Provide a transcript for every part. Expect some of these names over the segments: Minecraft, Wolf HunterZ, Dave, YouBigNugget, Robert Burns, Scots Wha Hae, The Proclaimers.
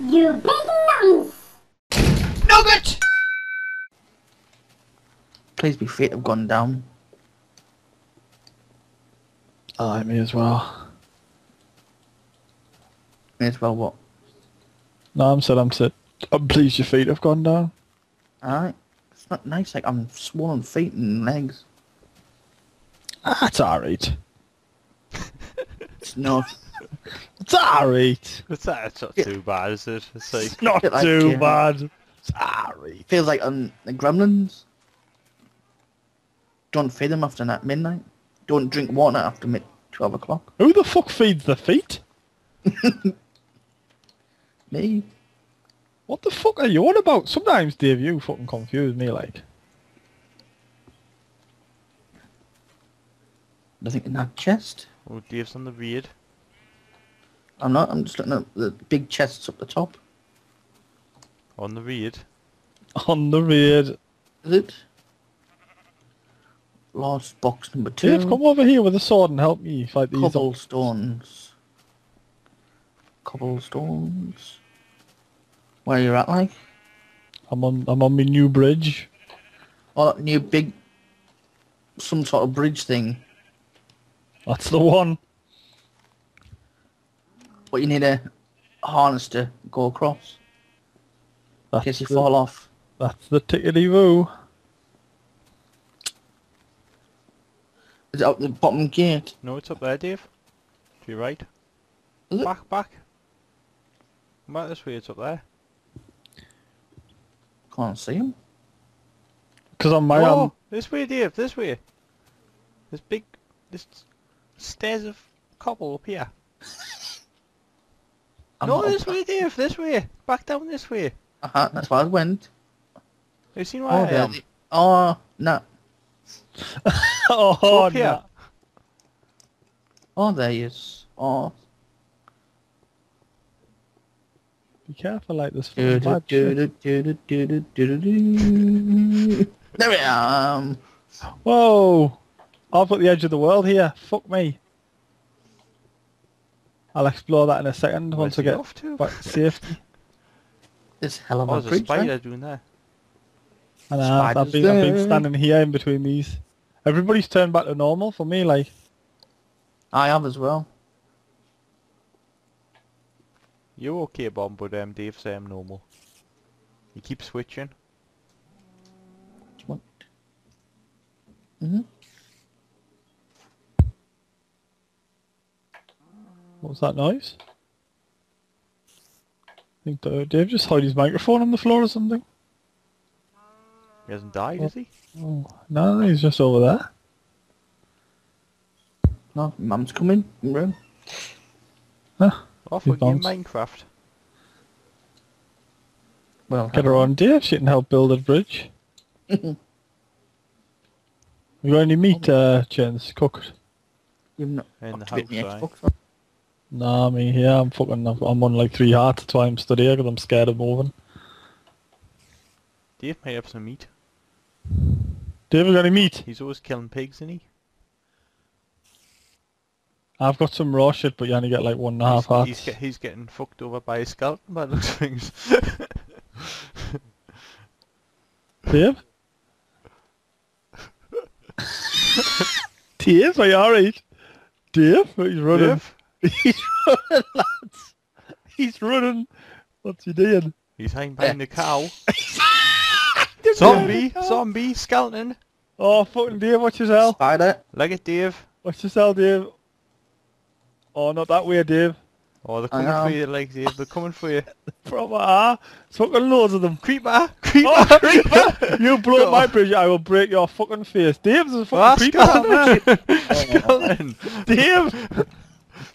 You big nuns! Nugget! Please be fit, I've gone down. I may as well. May as well what? No, I'm sad. I'm pleased your feet have gone down. Alright. It's not nice, like I'm swollen feet and legs. That's alright. It's not. It's alright. It's not too bad, is it? It's not too bad. It's alright. Feels like the gremlins. Don't feed them after midnight. Don't drink water after 12 o'clock. Who the fuck feeds the feet? Me. What the fuck are you on about? Sometimes, Dave, you fucking confuse me, like. Nothing in that chest. Oh, Dave's on the raid. I'm not, I'm just looking at the big chests up the top. On the raid. On the raid. Is it? Last box number 2. Dave, come over here with a sword and help me fight these. Cobblestones. Cobblestones. Where are you at, like? I'm on my new bridge. Oh, that new big... some sort of bridge thing. That's the one. But you need a harness to go across. In case you fall off. That's the tickety-woo. Is it up the bottom gate? No, it's up there, Dave. To your right. Is it? Back. Come out this way, it's up there. Can't see him. Because on my arm... this way, Dave, this way. This big... this stairs of cobble up here. No, this way, Dave, this way. Back down this way. Uh-huh, that's where I went. Have you seen where I am? Oh, no. Oh, no. Oh, there he is. Oh. Be careful, like this. There we are. Whoa! I've got the edge of the world here. Fuck me. I'll explore that in a second once I get back to safety. This hell of a creature. There's a spider doing that. And I've been standing here in between these. Everybody's turned back to normal for me, like. I have as well. You okay, Bob, but Dave say I'm normal. You keep switching. What? What was that noise? I think Dave just hid his microphone on the floor or something. He hasn't died, has he? Oh, no, he's just over there. No, Mum's coming in the room. Huh? Off with your Minecraft. Well, get her on, Dave. She can help build a bridge. You got any meat, Jens? Cooked? You've not in the house, right? Nah, me here. I'm fucking. I'm on like 3 hearts. That's why I'm stood here, because I'm scared of moving. Dave may have some meat. Dave, got any meat? He's always killing pigs, isn't he? I've got some raw shit, but you only get like 1.5 hearts. He's getting fucked over by a skeleton by those things. Dave? Dave, are you alright? Dave? He's running. Dave? He's running, lads. He's running. What's he doing? He's hanging behind the cow. Zombie, skeleton. Oh, fucking Dave, watch his hell. Spider. Leg it, Dave. Watch his hell, Dave. Oh, not that way, Dave. Oh, they're coming for you, like, Dave. They're coming for you. They probably are. There's fucking loads of them. Creeper. Oh, creeper. You blow my bridge, I will break your fucking face. Dave, there's a fucking creeper. Skeleton. Dave.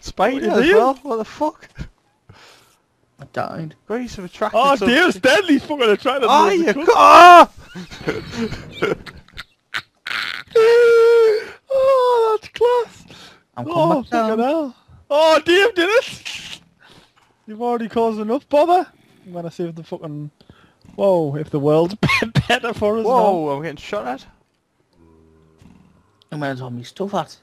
Spider as well. What the fuck? I died. Grace have attracted. Oh, Dave's dead. He's fucking attracted. Oh, you Oh, that's class. I'm coming back down. Hell. Oh, Dave did it! You've already caused enough bother. I'm gonna see if the fucking... Whoa, if the world's better for us now. Whoa, I'm getting shot at. And where's all my stuff at?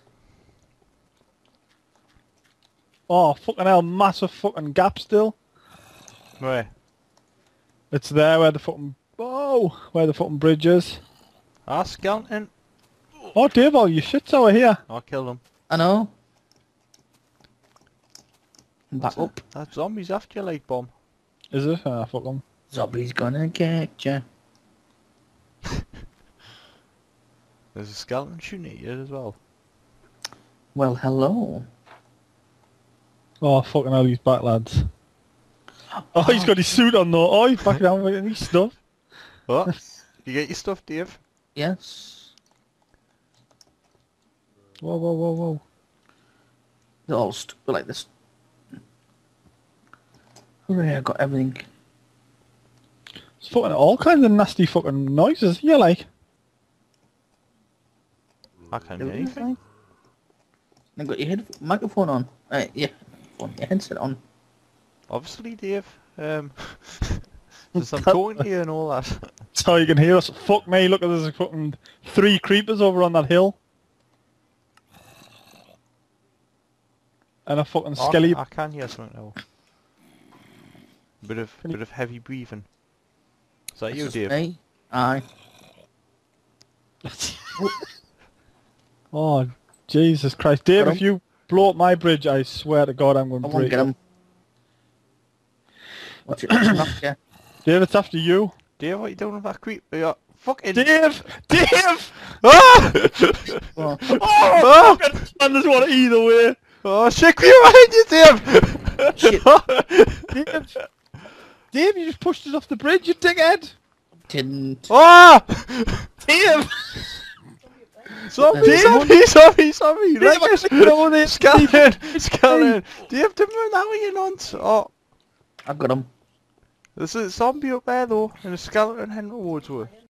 Oh, fucking hell, massive fucking gap still. Where? It's there where the fucking... Oh! Where the fucking bridge is. Ah, Skelton. Oh, Dave, all your shit's over here. I'll kill them. I know. Back up. That zombie's after you, light bomb. Is it? Ah, fuck them. Zombie's gonna get ya. There's a skeleton shooting at you as well. Well, hello. Oh, fucking hell, he's back, lads. Oh, he's got his suit on though. Oh, he's back down with his stuff. What? You get your stuff, Dave? Yes. Whoa, whoa, whoa, whoa. They're all stupid like this. Hooray, I got everything. It's fucking all kinds of nasty fucking noises, you like. I can't hear anything. I got your microphone on. Yeah, your headset on. Obviously, Dave. There's some talking here and all that. That's how you can hear us. Fuck me, look, there's a fucking 3 creepers over on that hill. And a fucking skelly. I can hear something now. Bit of heavy breathing. Is that you, Dave? Me? Aye. Oh, Jesus Christ. Dave, if you blow up my bridge, I swear to God I'm going to break it. What's it after? Dave, it's after you. Dave, what are you doing with that creep? Fucking... Dave! Dave! Ah! Oh, oh! Man, there's one either way. Oh, shit, creep behind you, Dave! Shit. Dave! Dave, you just pushed us off the bridge, you dickhead! Didn't. Oh! Dave! Zombie! Dave, I should go on it! Skeleton! Dave, didn't run that way, you nonce! Oh! I got him. There's a zombie up there though, and a skeleton heading towards her.